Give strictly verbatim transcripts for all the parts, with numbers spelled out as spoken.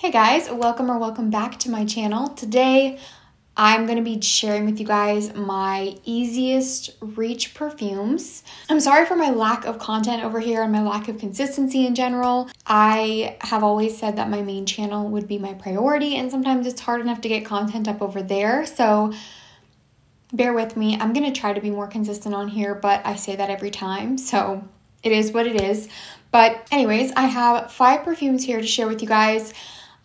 Hey guys, welcome or welcome back to my channel. Today, I'm gonna be sharing with you guys my easiest reach perfumes. I'm sorry for my lack of content over here and my lack of consistency in general. I have always said that my main channel would be my priority, and sometimes it's hard enough to get content up over there, so bear with me. I'm gonna try to be more consistent on here, but I say that every time, so it is what it is. But anyways, I have five perfumes here to share with you guys.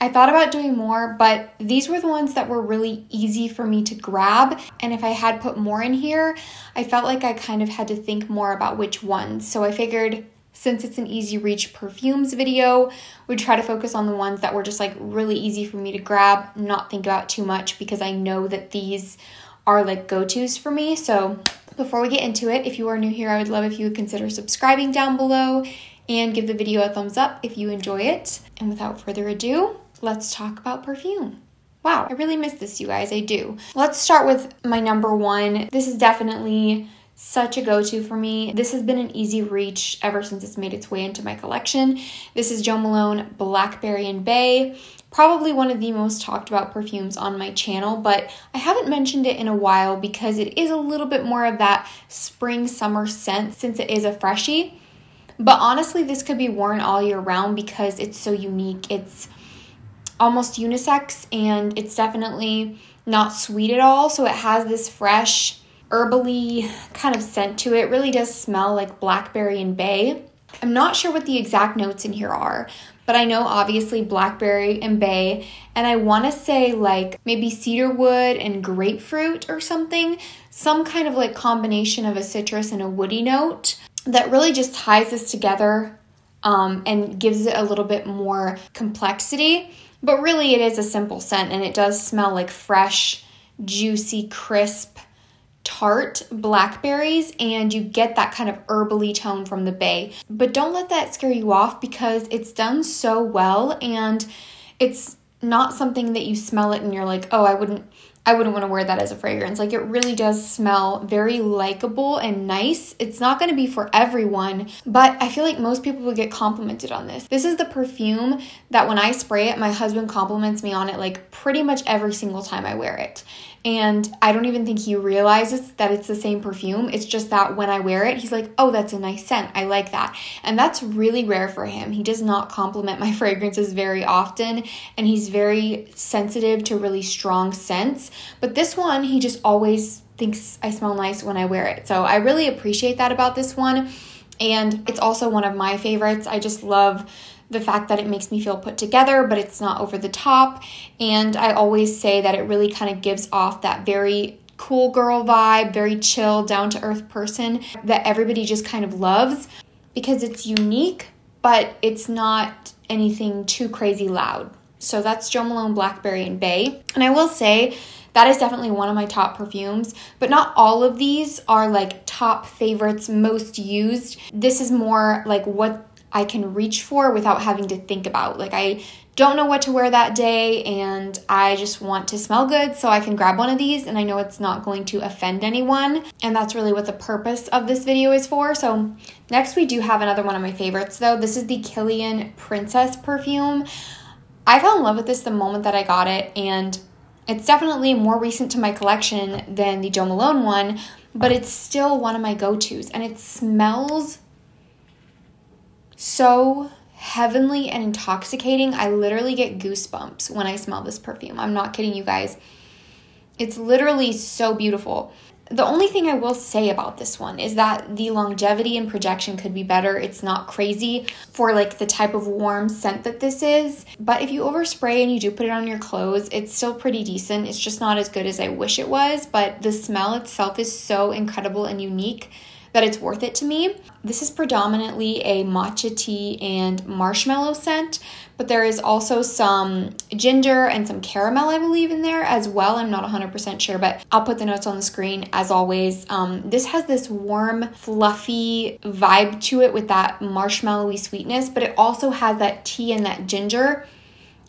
I thought about doing more, but these were the ones that were really easy for me to grab. And if I had put more in here, I felt like I kind of had to think more about which ones. So I figured since it's an easy reach perfumes video, we'd try to focus on the ones that were just like really easy for me to grab, not think about too much, because I know that these are like go-tos for me. So before we get into it, if you are new here, I would love if you would consider subscribing down below and give the video a thumbs up if you enjoy it. And without further ado, let's talk about perfume. Wow, I really miss this, you guys, I do. Let's start with my number one. This is definitely such a go-to for me. This has been an easy reach ever since it's made its way into my collection. This is Jo Malone Blackberry and Bay. Probably one of the most talked about perfumes on my channel, but I haven't mentioned it in a while because it is a little bit more of that spring summer scent since it is a freshie. But honestly, this could be worn all year round because it's so unique. It's almost unisex, and it's definitely not sweet at all, so it has this fresh herbally kind of scent to it. It really does smell like blackberry and bay. I'm not sure what the exact notes in here are, but I know obviously blackberry and bay, and I want to say like maybe cedarwood and grapefruit or something, some kind of like combination of a citrus and a woody note that really just ties this together um, and gives it a little bit more complexity. But really, it is a simple scent, and it does smell like fresh, juicy, crisp, tart blackberries, and you get that kind of herbally tone from the bay. But don't let that scare you off because it's done so well, and it's not something that you smell it and you're like, oh, I wouldn't I wouldn't want to wear that as a fragrance. Like, it really does smell very likable and nice. It's not going to be for everyone, but I feel like most people will get complimented on this. This is the perfume that when I spray it, my husband compliments me on it like pretty much every single time I wear it. And I don't even think he realizes that it's the same perfume. It's just that when I wear it, he's like, oh, that's a nice scent. I like that. And that's really rare for him. He does not compliment my fragrances very often, and he's very sensitive to really strong scents. But this one, he just always thinks I smell nice when I wear it. So I really appreciate that about this one. And it's also one of my favorites. I just love the fact that it makes me feel put together, but it's not over the top. And I always say that it really kind of gives off that very cool girl vibe, very chill, down-to-earth person that everybody just kind of loves because it's unique, but it's not anything too crazy loud. So that's Jo Malone Blackberry and Bay. And I will say that is definitely one of my top perfumes, but not all of these are like top favorites, most used. This is more like what I can reach for without having to think about. Like, I don't know what to wear that day and I just want to smell good, so I can grab one of these and I know it's not going to offend anyone. And that's really what the purpose of this video is for. So next we do have another one of my favorites though. This is the Kilian Princess perfume. I fell in love with this the moment that I got it, and it's definitely more recent to my collection than the Jo Malone one, but it's still one of my go-tos, and it smells so heavenly and intoxicating. I literally get goosebumps when I smell this perfume. I'm not kidding you guys. It's literally so beautiful. The only thing I will say about this one is that the longevity and projection could be better. It's not crazy for like the type of warm scent that this is, but if you overspray and you do put it on your clothes, it's still pretty decent. It's just not as good as I wish it was, but the smell itself is so incredible and unique that it's worth it to me. This is predominantly a matcha tea and marshmallow scent, but there is also some ginger and some caramel, I believe, in there as well. I'm not one hundred percent sure, but I'll put the notes on the screen as always. Um, this has this warm, fluffy vibe to it with that marshmallowy sweetness, but it also has that tea and that ginger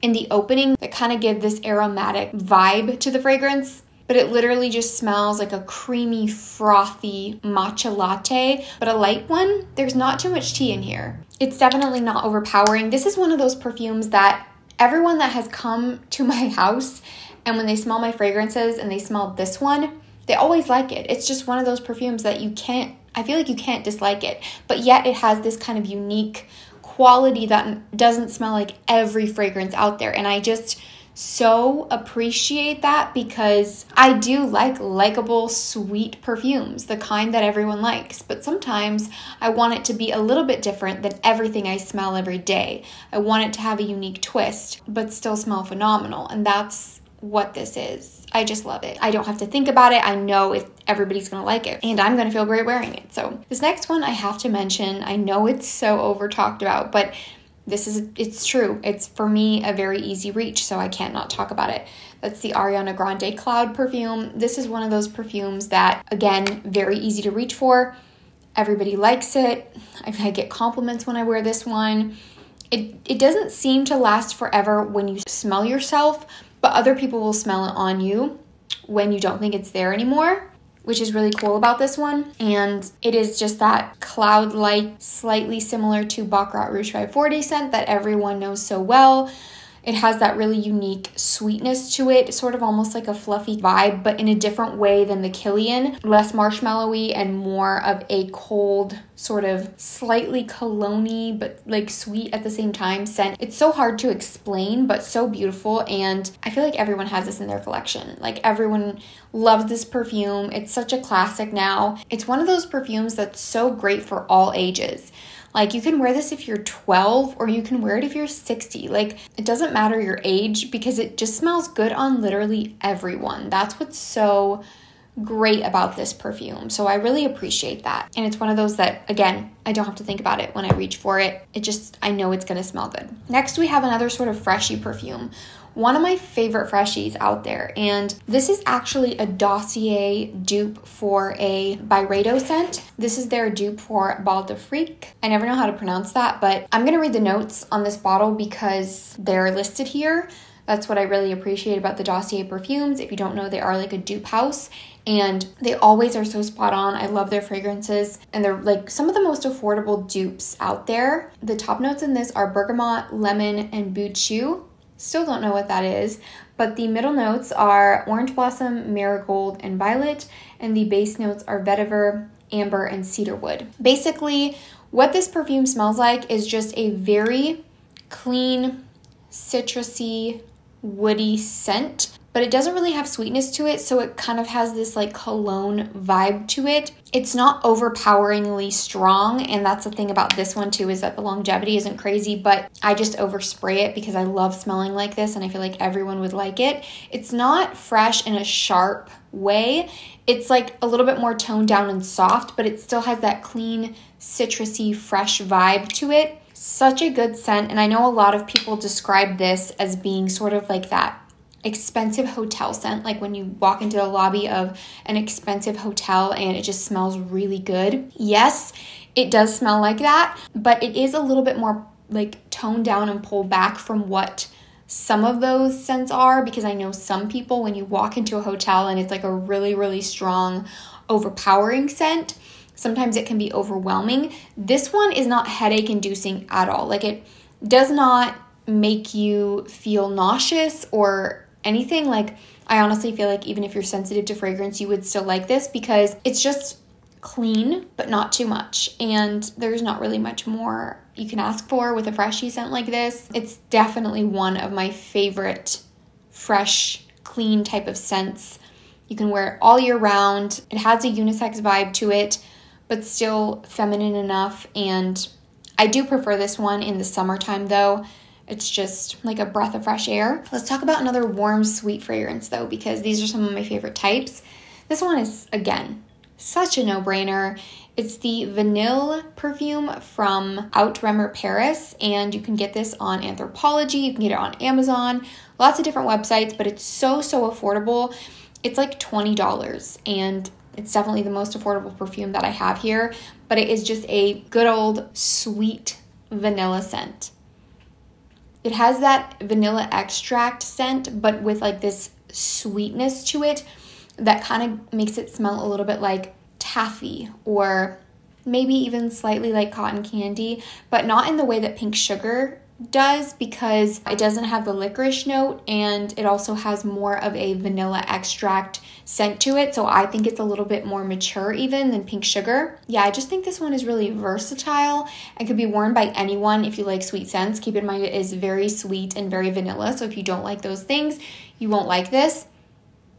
in the opening that kind of give this aromatic vibe to the fragrance. But it literally just smells like a creamy, frothy matcha latte, but a light one. There's not too much tea in here. It's definitely not overpowering. This is one of those perfumes that everyone that has come to my house and when they smell my fragrances and they smell this one, they always like it. It's just one of those perfumes that you can't, I feel like you can't dislike it, but yet it has this kind of unique quality that doesn't smell like every fragrance out there. And I just so appreciate that because I do like likable, sweet perfumes, the kind that everyone likes. But sometimes I want it to be a little bit different than everything I smell every day. I want it to have a unique twist, but still smell phenomenal. And that's what this is. I just love it. I don't have to think about it. I know if everybody's gonna like it and I'm gonna feel great wearing it. So this next one I have to mention, I know it's so over talked about, but this is, it's true. It's for me a very easy reach, so I can't not talk about it. That's the Ariana Grande Cloud perfume. This is one of those perfumes that, again, very easy to reach for. Everybody likes it. I, I get compliments when I wear this one. It, it doesn't seem to last forever when you smell yourself, but other people will smell it on you when you don't think it's there anymore, which is really cool about this one. And it is just that cloud-like, slightly similar to Baccarat Rouge five forty scent that everyone knows so well. It has that really unique sweetness to it, sort of almost like a fluffy vibe, but in a different way than the Kilian. Less marshmallowy and more of a cold, sort of slightly cologne-y, but like sweet at the same time scent. It's so hard to explain, but so beautiful. And I feel like everyone has this in their collection. Like everyone loves this perfume. It's such a classic now. It's one of those perfumes that's so great for all ages. Like, you can wear this if you're twelve or you can wear it if you're sixty. Like, it doesn't matter your age because it just smells good on literally everyone. That's what's so great about this perfume. So I really appreciate that. And it's one of those that, again, I don't have to think about it when I reach for it. It just, I know it's gonna smell good. Next, we have another sort of freshy perfume. One of my favorite freshies out there. And this is actually a Dossier dupe for a Byredo scent. This is their dupe for Bal de Freak. I never know how to pronounce that, but I'm gonna read the notes on this bottle because they're listed here. That's what I really appreciate about the Dossier perfumes. If you don't know, they are like a dupe house and they always are so spot on. I love their fragrances and they're like some of the most affordable dupes out there. The top notes in this are bergamot, lemon, and buchu. Still don't know what that is, but the middle notes are orange blossom, marigold, and violet, and the base notes are vetiver, amber, and cedarwood. Basically, what this perfume smells like is just a very clean, citrusy, woody scent, but it doesn't really have sweetness to it, so it kind of has this like cologne vibe to it. It's not overpoweringly strong, and that's the thing about this one too, is that the longevity isn't crazy, but I just overspray it because I love smelling like this and I feel like everyone would like it. It's not fresh in a sharp way. It's like a little bit more toned down and soft, but it still has that clean, citrusy, fresh vibe to it. Such a good scent, and I know a lot of people describe this as being sort of like that expensive hotel scent, like when you walk into the lobby of an expensive hotel and it just smells really good. Yes, it does smell like that, but it is a little bit more like toned down and pulled back from what some of those scents are, because I know some people, when you walk into a hotel and it's like a really, really strong, overpowering scent, sometimes it can be overwhelming. This one is not headache inducing at all. Like, it does not make you feel nauseous or anything. Like, I honestly feel like even if you're sensitive to fragrance, you would still like this because it's just clean, but not too much. And there's not really much more you can ask for with a freshy scent like this. It's definitely one of my favorite fresh, clean type of scents. You can wear it all year round. It has a unisex vibe to it, but still feminine enough. And I do prefer this one in the summertime though. It's just like a breath of fresh air. Let's talk about another warm, sweet fragrance though, because these are some of my favorite types. This one is, again, such a no-brainer. It's the Vanille perfume from Outremer Paris, and you can get this on Anthropologie. You can get it on Amazon, lots of different websites, but it's so, so affordable. It's like twenty dollars, and it's definitely the most affordable perfume that I have here, but it is just a good old sweet vanilla scent. It has that vanilla extract scent, but with like this sweetness to it that kind of makes it smell a little bit like taffy or maybe even slightly like cotton candy, but not in the way that pink sugar does because it doesn't have the licorice note, and it also has more of a vanilla extract scent to it, so I think it's a little bit more mature even than Pink Sugar. Yeah, I just think this one is really versatile and could be worn by anyone if you like sweet scents. Keep in mind it is very sweet and very vanilla, so if you don't like those things, you won't like this.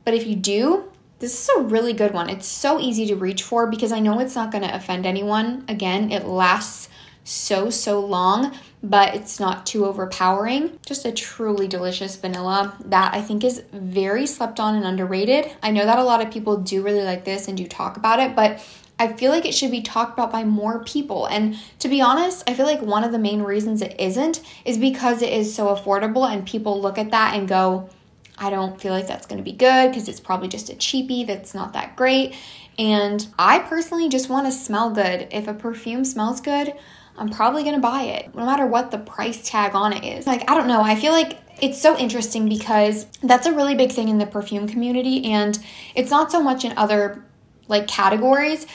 But if you do, this is a really good one. It's so easy to reach for because I know it's not going to offend anyone. Again, it lasts so, so long, but it's not too overpowering. Just a truly delicious vanilla that I think is very slept on and underrated. I know that a lot of people do really like this and do talk about it, but I feel like it should be talked about by more people. And to be honest, I feel like one of the main reasons it isn't is because it is so affordable and people look at that and go, I don't feel like that's going to be good because it's probably just a cheapie that's not that great. And I personally just want to smell good. If a perfume smells good, I'm probably going to buy it, no matter what the price tag on it is. Like, I don't know. I feel like it's so interesting because that's a really big thing in the perfume community, and it's not so much in other, like, categories.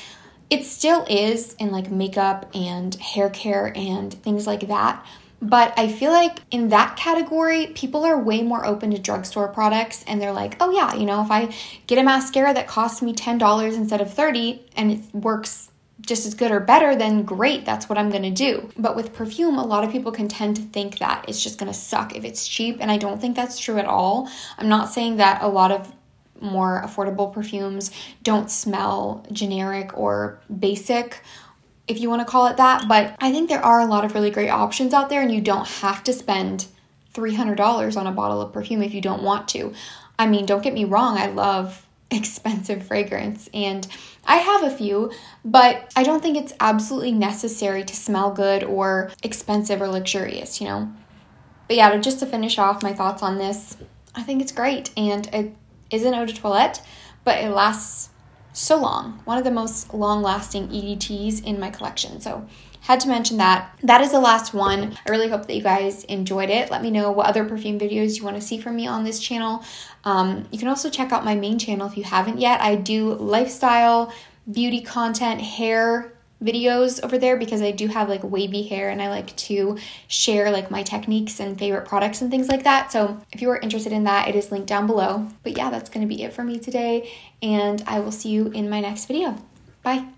It still is in, like, makeup and hair care and things like that. But I feel like in that category, people are way more open to drugstore products, and they're like, oh yeah, you know, if I get a mascara that costs me ten dollars instead of thirty and it works just as good or better, then great, that's what I'm gonna do. But with perfume, a lot of people can tend to think that it's just gonna suck if it's cheap, and I don't think that's true at all. I'm not saying that a lot of more affordable perfumes don't smell generic or basic, if you want to call it that, but I think there are a lot of really great options out there, and you don't have to spend three hundred dollars on a bottle of perfume if you don't want to. I mean, don't get me wrong, I love expensive fragrance, and I have a few, but I don't think it's absolutely necessary to smell good or expensive or luxurious, you know? But yeah, just to finish off my thoughts on this, I think it's great, and it is an eau de toilette, but it lasts so long. One of the most long-lasting E D Ts in my collection. So had to mention that. That is the last one. I really hope that you guys enjoyed it. Let me know what other perfume videos you want to see from me on this channel. Um, you can also check out my main channel if you haven't yet. I do lifestyle, beauty content, hair videos over there because I do have like wavy hair, and I like to share like my techniques and favorite products and things like that. So if you are interested in that, it is linked down below. But yeah, that's going to be it for me today, and I will see you in my next video. Bye.